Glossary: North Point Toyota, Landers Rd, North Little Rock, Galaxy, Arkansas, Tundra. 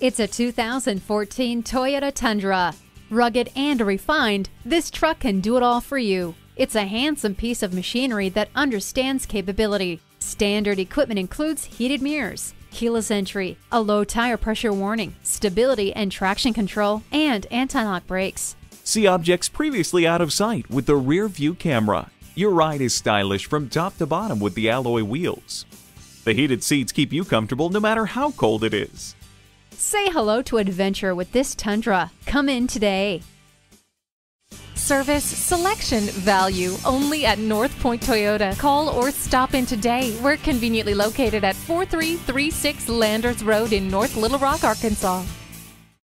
It's a 2014 Toyota Tundra. Rugged and refined, this truck can do it all for you. It's a handsome piece of machinery that understands capability. Standard equipment includes heated mirrors, keyless entry, a low tire pressure warning, stability and traction control, and anti-lock brakes. See objects previously out of sight with the rear view camera. Your ride is stylish from top to bottom with the alloy wheels. The heated seats keep you comfortable no matter how cold it is. Say hello to adventure with this Tundra. Come in today. Service, selection, value, only at North Point Toyota. Call or stop in today. We're conveniently located at 4336 Landers Road in North Little Rock, Arkansas.